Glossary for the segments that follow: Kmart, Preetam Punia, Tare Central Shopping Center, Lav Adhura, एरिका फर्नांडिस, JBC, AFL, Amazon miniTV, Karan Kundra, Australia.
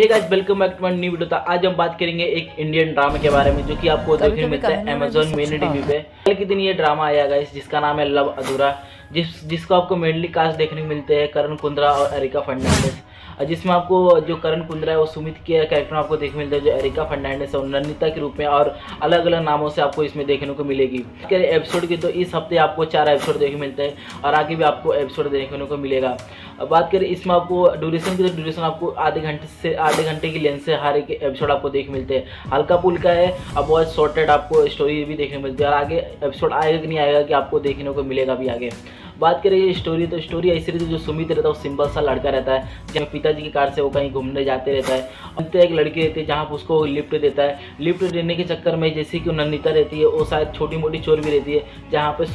Hey guys welcome back to my new video. तो आज हम बात करेंगे एक इंडियन ड्रामा के बारे में जो कि आपको देखने को मिलता है अमेज़न miniTV पे। कल के दिन ये ड्रामा आया गाइस जिसका नाम है लव अधूरा, जिसको आपको मेनली कास्ट देखने को मिलते हैं करण कुंद्रा और एरिका फर्नांडिस, जिसमें आपको जो करण कुंद्रा है वो सुमित के कैरेक्टर में आपको देखने मिलता है, जो एरिका फर्नांडिस है नन्दिता के रूप में, और अलग अलग नामों से आपको इसमें देखने को मिलेगी एपिसोड की। तो इस हफ्ते आपको 4 एपिसोड देखने मिलते हैं और आगे भी आपको एपिसोड देखने को मिलेगा। बात करें इसमें आपको ड्यूरेशन की, तो ड्यूरेशन आपको आधे घंटे की लेंथ से हर एक एपिसोड आपको देखने मिलते हैं। हल्का पुल्का है और बहुत शॉर्टेड आपको स्टोरी भी देखने मिलती है, और आगे एपिसोड आएगा कि नहीं आएगा कि आपको देखने को मिलेगा भी आगे। बात करें स्टोरी, तो स्टोरी ऐसी रहती है जो सुमित रहता है वो सिंपल सा लड़का रहता है, जहाँ पिताजी की कार से वो कहीं घूमने जाते रहता है। अंत एक लड़की रहती है जहाँ उसको लिफ्ट देता है। लिफ्ट देने के चक्कर में जैसे कि नन्दिता रहती है वो शायद छोटी मोटी चोर भी रहती है, जहाँ पे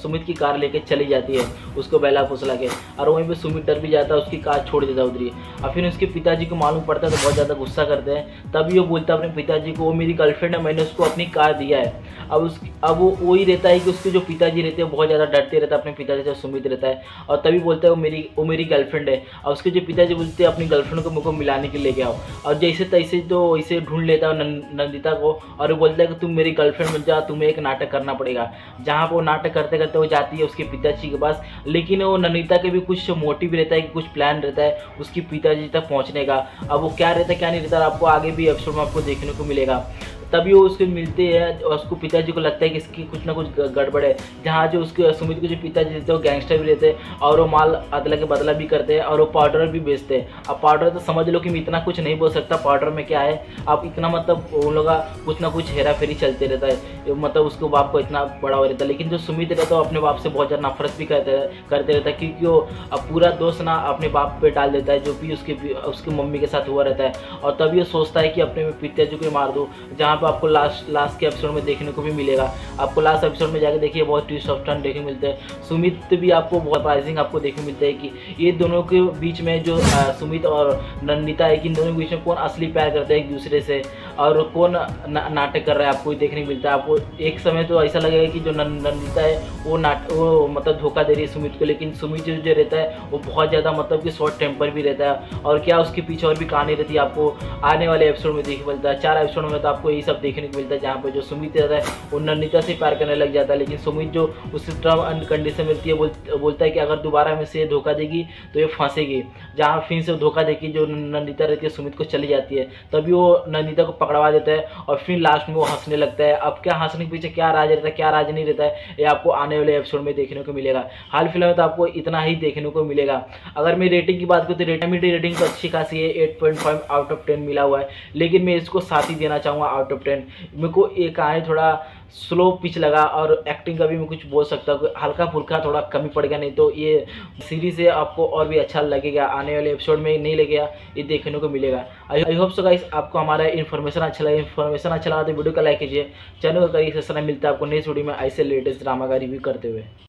सुमित की कार लेके चली जाती है उसको बहला फुसला के, और वहीं पर सुमित डर भी जाता है, उसकी कार छोड़ देता है उधर ही। और फिर उसके पिताजी को मालूम पड़ता है तो बहुत ज़्यादा गुस्सा करते हैं। तभी वो बोलता है अपने पिताजी को, वो मेरी गर्लफ्रेंड है, मैंने उसको अपनी कार दिया है। अब वो वही रहता है कि उसके जो पिताजी रहते हैं बहुत ज़्यादा डरते रहता है अपने पिताजी से सुमित रहता है, और तभी बोलता है वो मेरी गर्लफ्रेंड है। और उसके जो पिताजी बोलते हैं अपनी गर्लफ्रेंड को मुझको मिलाने के लिए लेके आओ, और जैसे तैसे तो इसे ढूंढ लेता है नन्दिता को, और वो बोलता है कि तुम मेरी गर्लफ्रेंड बन जाओ, तुम्हें एक नाटक करना पड़ेगा। जहाँ पर वो नाटक करते करते वो जाती है उसके पिताजी के पास, लेकिन वो नन्दिता के भी कुछ मोटिव रहता है कि कुछ प्लान रहता है उसकी पिताजी तक पहुँचने का। अब वो क्या रहता है क्या नहीं रहता आपको आगे भी एपिसोड में आपको देखने को मिलेगा। तभी वो उसको मिलते हैं और उसको पिताजी को लगता है कि इसकी कुछ ना कुछ गड़बड़ है, जहाँ जो उसके सुमित के जो पिताजी रहते हैं वो गैंगस्टर भी रहते हैं, और वो माल अदला के बदला भी करते हैं, और वो पाउडर भी बेचते हैं। अब पाउडर तो समझ लो कि मैं इतना कुछ नहीं बोल सकता पाउडर में क्या है, आप इतना मतलब उन लोगों का कुछ ना कुछ हेरा फेरी चलते रहता है, मतलब उसको बाप को इतना बड़ा हो रहता है। लेकिन जो सुमित रहता है वो अपने बाप से बहुत ज़्यादा नफरत भी करते रहता है, क्योंकि वो पूरा दोष ना अपने बाप पर डाल देता है जो भी उसकी मम्मी के साथ हुआ रहता है। और तभी वो सोचता है कि अपने पिताजी को मार दो, जहाँ आपको लास्ट के एपिसोड में देखने को भी मिलेगा। आपको लास्ट एपिसोड में जाकर देखिए बहुत ट्विस्ट ऑफ टर्न देखने मिलते हैं। सुमित भी आपको बहुत प्राइजिंग आपको देखने मिलता है कि ये दोनों के बीच में जो सुमित और नन्दिता है कि इन दोनों के बीच में कौन असली प्यार करता है एक दूसरे से, और कौन नाटक कर रहा है आपको देखने मिलता है। आपको एक समय तो ऐसा लगेगा कि जो नन्दिता है वो मतलब धोखा दे रही है सुमित को, लेकिन सुमित जो रहता है वो बहुत ज़्यादा मतलब कि शॉर्ट टेम्पर भी रहता है, और क्या उसके पीछे और भी कहानी रहती है आपको आने वाले एपिसोड में देखने मिलता है। 4 एपिसोड में तो आपको सब देखने को मिलता है, जहाँ पर जो सुमित रहता है वो नन्दिता से प्यार करने लग जाता है, लेकिन सुमित जो उससे टर्म एंड कंडीशन मिलती है बोलता है कि अगर दोबारा में से धोखा देगी तो ये फांसेगी। जहाँ फिर से धोखा देगी जो नन्दिता रहती है सुमित को चली जाती है, तभी वो नन्दिता को पकड़वा देता है, और फिर लास्ट में वो हंसने लगता है। अब क्या हंसने के पीछे क्या राज रहता है क्या राज नहीं रहता है ये आपको आने वाले एपिसोड में देखने को मिलेगा। हाल फिलहाल तो आपको इतना ही देखने को मिलेगा। अगर मैं रेटिंग की बात करूँ तो रेटिंग तो अच्छी खासी है, 8.5 आउट ऑफ 10 मिला हुआ है, लेकिन मैं इसको 7 ही देना चाहूँगा आउट ऑफ 10। मेरे को ये कहानी थोड़ा स्लो पिच लगा, और एक्टिंग का भी मैं कुछ बोल सकता हूँ हल्का फुल्का थोड़ा कमी पड़ गया, नहीं तो ये सीरीज से आपको और भी अच्छा लगेगा आने वाले एपिसोड में, नहीं लगेगा ये देखने को मिलेगा। आई होप सो गाइस आपको हमारा इन्फॉर्मेशन अच्छा लगा तो वीडियो को लाइक कीजिए, चैनल को करिए सब्सक्राइब। मिलता है आपको नेक्स्ट वीडियो में ऐसे लेटेस्ट ड्रामा का रिव्यू करते हुए।